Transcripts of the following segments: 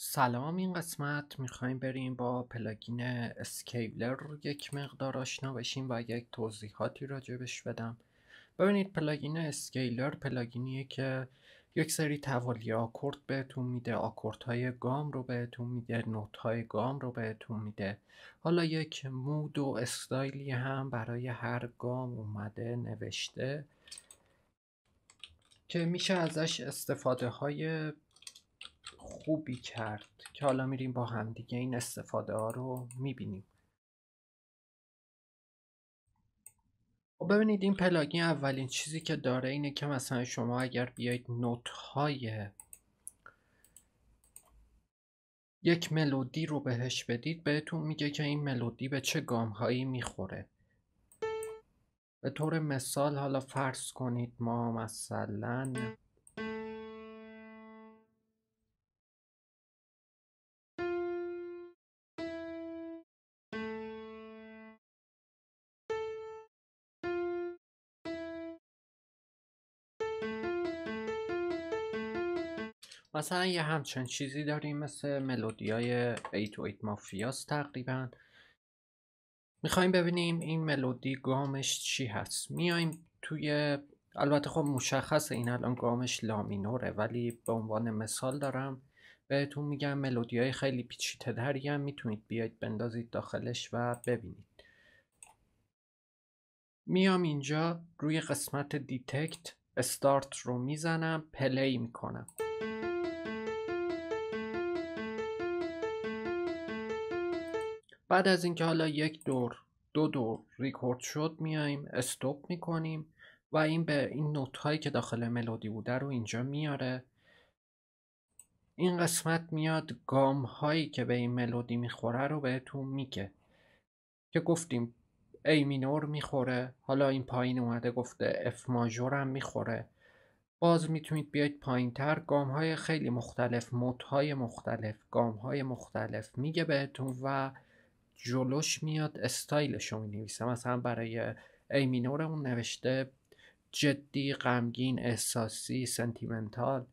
سلام، این قسمت میخوایم بریم با پلاگین اسکیلر یک مقدار آشنا بشیم و یک توضیحاتی راجبش بدم. ببینید، پلاگین اسکیلر پلاگینیه که یک سری توالی آکورد بهتون میده، آکوردهای گام رو بهتون میده، نوتهای گام رو بهتون میده. حالا یک مود و استایلی هم برای هر گام اومده نوشته که میشه ازش استفاده های خوبی کرد که حالا میریم با همدیگه این استفاده ها رو میبینیم. ببینید، این پلاگین اولین چیزی که داره اینه که مثلا شما اگر بیاید نوت های یک ملودی رو بهش بدید، بهتون میگه که این ملودی به چه گام هایی میخوره. به طور مثال حالا فرض کنید ما مثلا یه همچین چیزی داریم مثل ملودی های 808 مافیاس تقریبا. میخوایم ببینیم این ملودی گامش چی هست. میایم توی، البته خب مشخصه این الان گامش لامینوره، ولی به عنوان مثال دارم بهتون میگم ملودی های خیلی پیچیده تری هم میتونید بیاید بندازید داخلش و ببینید. میام اینجا روی قسمت دیتکت استارت رو میزنم، پلی میکنم. بعد از اینکه حالا یک دور دو دور ریکورد شد، میایم استوب میکنیم و این به این نوت هایی که داخل ملودی بوده رو اینجا میاره. این قسمت میاد گام هایی که به این ملودی میخوره رو بهتون میگه که گفتیم ای مینور میخوره، حالا این پایین اومده گفته اف ماژور هم میخوره. باز میتونید بیاید پایین تر، گام های خیلی مختلف، موت های مختلف، گام های مختلف میگه بهتون و جلوش میاد استایلش رو مینویسه. مثلا برای ای مینورمون نوشته جدی، غمگین، احساسی، سنتیمنتال.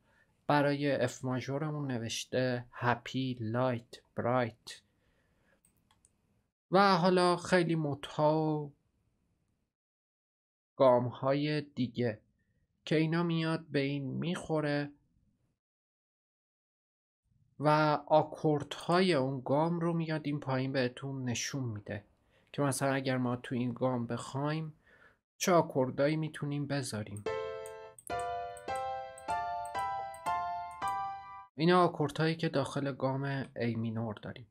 برای اف ماژورمون نوشته هپی، لایت، برایت و حالا خیلی متها و گام های دیگه که اینا میاد به این میخوره و آکوردهای اون گام رو میاد این پایین بهتون نشون میده که مثلا اگر ما تو این گام بخوایم چه آکوردهایی میتونیم بذاریم. اینا آکوردهایی که داخل گام ای مینور داریم.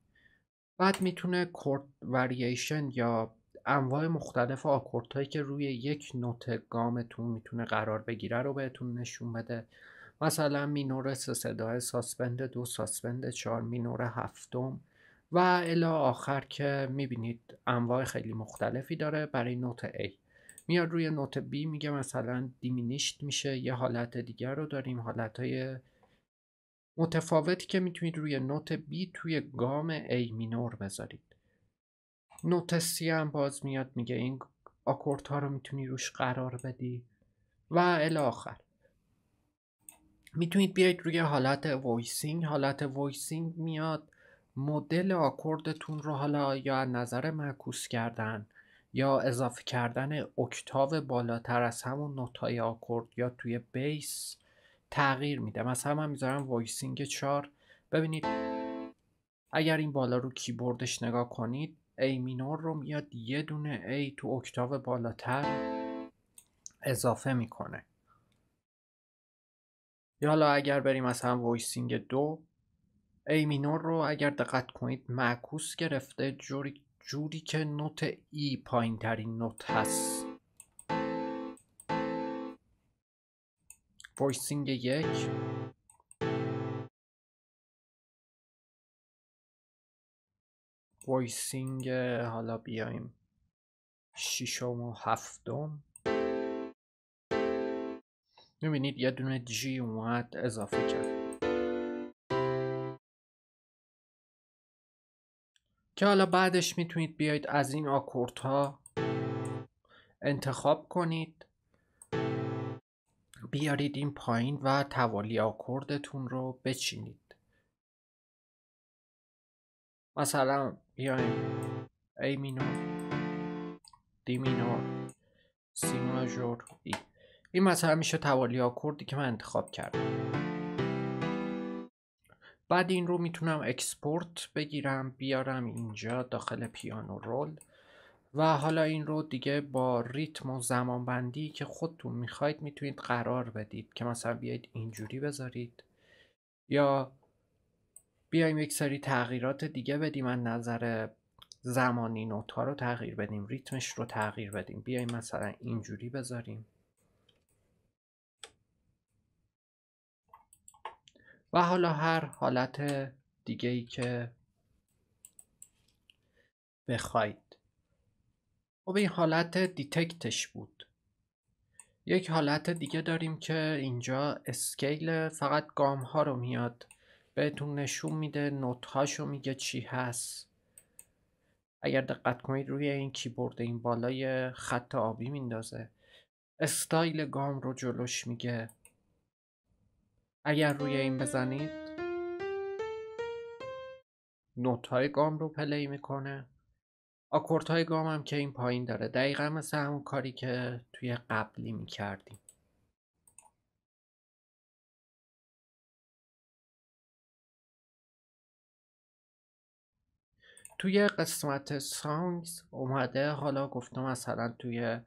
بعد میتونه کورد وریشن یا انواع مختلف آکوردهایی که روی یک نوت گامتون میتونه قرار بگیره رو بهتون نشون بده. مثلا مینور 3 صدای، ساسپند 2، ساسپند 4، مینور 7 و الی آخر که میبینید انواع خیلی مختلفی داره. برای نوت A میاد روی نوت B میگه مثلا دیمینیشت میشه. یه حالت دیگر رو داریم، حالتهای متفاوتی که میتونید روی نوت B توی گام A مینور بذارید. نوت C هم باز میاد میگه این آکوردها رو میتونی روش قرار بدی و الی آخر. میتونید بیاید روی حالت وایسینگ. حالت وایسینگ میاد مدل آکوردتون رو حالا یا از نظر معکوس کردن یا اضافه کردن اکتاو بالاتر از همون نوتای آکورد یا توی بیس تغییر میده. مثلا من میذارم وایسینگ 4. ببینید اگر این بالا رو کیبوردش نگاه کنید، ای مینور رو میاد یه دونه ای تو اکتاو بالاتر اضافه میکنه. یا حالا اگر بریم مثلا وایسینگ 2، ای مینور رو اگر دقت کنید معکوس گرفته جوری که نوت ای پایین ترین نوت هست. وایسینگ 1 وایسینگ حالا بیایم 6م و 7م، میبینید یه دونه جی اومد اضافه کرد که حالا بعدش میتونید بیاید از این آکوردها انتخاب کنید، بیارید این پایین و توالی آکوردتون رو بچینید. مثلا بیایم ای مینور، دی مینور، سی ماژور، ای. این مثلا میشه توالی آکوردی که من انتخاب کردم. بعد این رو میتونم اکسپورت بگیرم بیارم اینجا داخل پیانو رول و حالا این رو دیگه با ریتم و زمانبندی که خودتون میخواید میتونید قرار بدید که مثلا بیایید اینجوری بذارید یا بیایم یک سری تغییرات دیگه بدیم، از نظر زمانی نوت‌ها رو تغییر بدیم، ریتمش رو تغییر بدیم، بیایم مثلا اینجوری بذاریم و حالا هر حالت دیگه ای که بخواید. خب این حالت دیتکتش بود. یک حالت دیگه داریم که اینجا اسکیل، فقط گام ها رو میاد بهتون نشون میده، نوت هاشو میگه چی هست. اگر دقت کنید روی این کیبورد این بالای خط آبی میندازه، استایل گام رو جلوش میگه. اگر روی این بزنید نوت های گام رو پلی میکنه، آکورد های گام هم که این پایین داره، دقیقا مثل همون کاری که توی قبلی میکردیم. توی قسمت سانگز اومده، حالا گفتم مثلا توی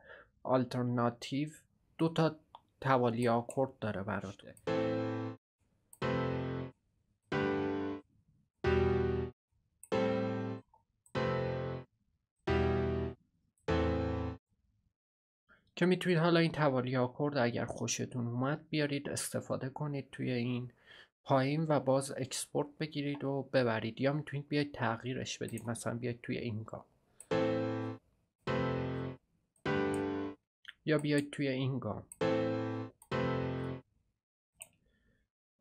آلترناتیو دو تا توالی آکورد داره براتون. که میتونید حالا این توالی آکورد اگر خوشتون اومد بیارید استفاده کنید توی این پایین و باز اکسپورت بگیرید و ببرید، یا میتونید بیاید تغییرش بدید، مثلا بیاید توی این گام یا بیاید توی این گام.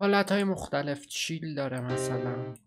حالتهای مختلف چیل داره مثلا.